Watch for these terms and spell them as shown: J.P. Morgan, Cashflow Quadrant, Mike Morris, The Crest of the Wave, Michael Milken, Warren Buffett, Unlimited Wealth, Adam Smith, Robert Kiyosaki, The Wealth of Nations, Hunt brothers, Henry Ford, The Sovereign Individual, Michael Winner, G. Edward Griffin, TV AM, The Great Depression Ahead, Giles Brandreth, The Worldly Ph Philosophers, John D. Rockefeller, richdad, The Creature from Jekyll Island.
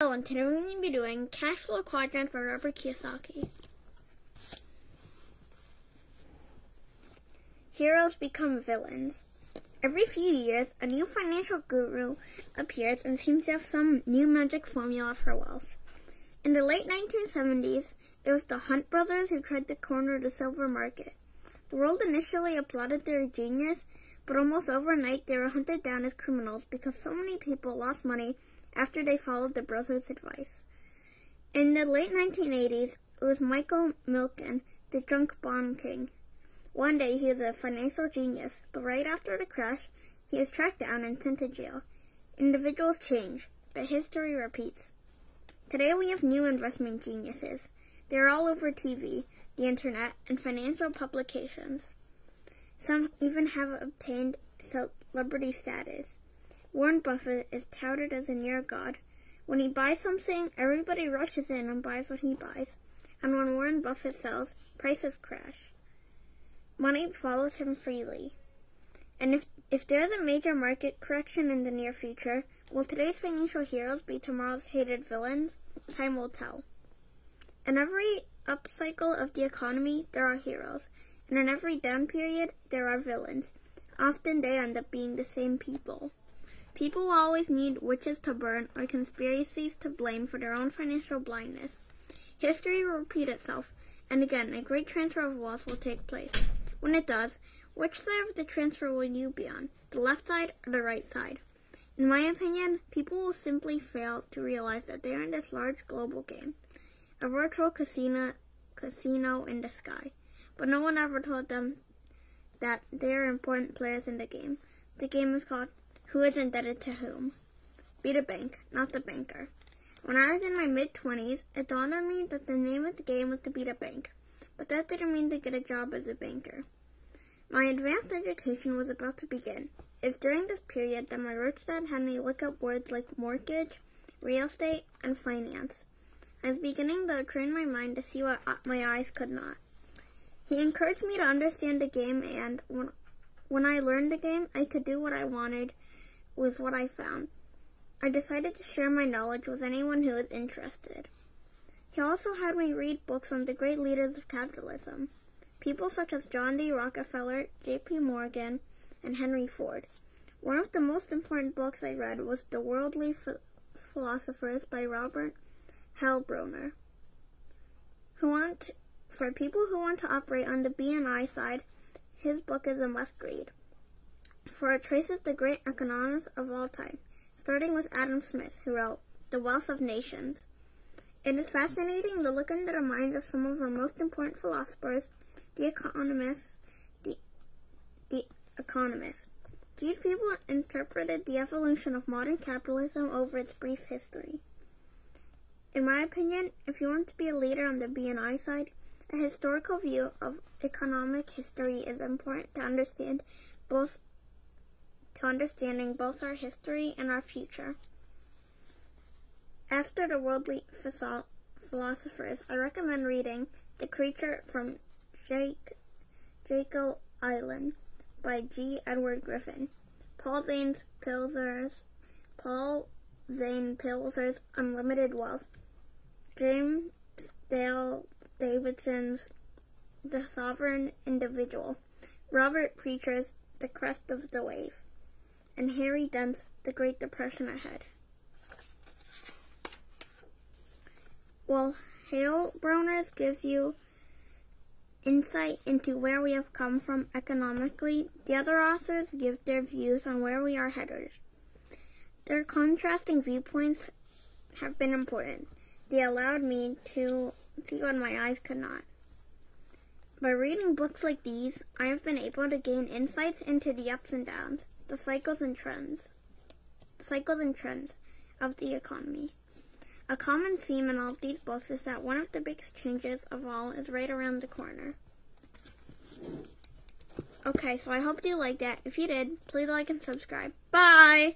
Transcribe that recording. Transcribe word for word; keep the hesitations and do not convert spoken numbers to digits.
Hello, and today we're going to be doing Cashflow Quadrant for Robert Kiyosaki. Heroes become villains. Every few years, a new financial guru appears and seems to have some new magic formula for wealth. In the late nineteen seventies, it was the Hunt brothers who tried to corner the silver market. The world initially applauded their genius, but almost overnight they were hunted down as criminals because so many people lost money after they followed the brothers' advice. In the late nineteen eighties, it was Michael Milken, the junk bond king. One day, he was a financial genius, but right after the crash, he was tracked down and sent to jail. Individuals change, but history repeats. Today, we have new investment geniuses. They're all over T V, the internet, and financial publications. Some even have obtained celebrity status. Warren Buffett is touted as a near god. When he buys something, everybody rushes in and buys what he buys. And when Warren Buffett sells, prices crash. Money follows him freely. And if, if there is a major market correction in the near future, will today's financial heroes be tomorrow's hated villains? Time will tell. In every upcycle of the economy, there are heroes. And in every down period, there are villains. Often they end up being the same people. People always need witches to burn or conspiracies to blame for their own financial blindness. History will repeat itself, and again, a great transfer of wealth will take place. When it does, which side of the transfer will you be on, the left side or the right side? In my opinion, people will simply fail to realize that they are in this large global game, a virtual casino, casino in the sky. But no one ever told them that they are important players in the game. The game is called Who is indebted to whom? Be the bank, not the banker. When I was in my mid-twenties, it dawned on me that the name of the game was to be the bank, but that didn't mean to get a job as a banker. My advanced education was about to begin. It's during this period that my rich dad had me look up words like mortgage, real estate, and finance. I was beginning to train my mind to see what my eyes could not. He encouraged me to understand the game, and when, when I learned the game, I could do what I wanted with what I found. I decided to share my knowledge with anyone who was interested. He also had me read books on the great leaders of capitalism, people such as John D. Rockefeller, J P Morgan, and Henry Ford. One of the most important books I read was The Worldly Ph Philosophers by Robert Kiyosaki. Who want, for people who want to operate on the B and I side, his book is a must-read, for it traces the great economists of all time, starting with Adam Smith, who wrote The Wealth of Nations. It is fascinating to look into the minds of some of our most important philosophers, the economists, the, the economists. These people interpreted the evolution of modern capitalism over its brief history. In my opinion, if you want to be a leader on the B and I side, a historical view of economic history is important to understand both to understanding both our history and our future. After The Worldly Philosophers, I recommend reading The Creature from Jekyll Island by G. Edward Griffin, Paul Zane Pilzer's, Paul Zane Pilzer's Unlimited Wealth, James Dale Davidson's The Sovereign Individual, Robert Preacher's The Crest of the Wave, and Harry Dent's The Great Depression Ahead. Well, Hale Bronner's gives you insight into where we have come from economically. The other authors give their views on where we are headed. Their contrasting viewpoints have been important. They allowed me to see what my eyes could not. By reading books like these, I have been able to gain insights into the ups and downs, the cycles and trends, cycles and trends of the economy. A common theme in all of these books is that one of the biggest changes of all is right around the corner. Okay, so I hope you liked that. If you did, please like and subscribe. Bye!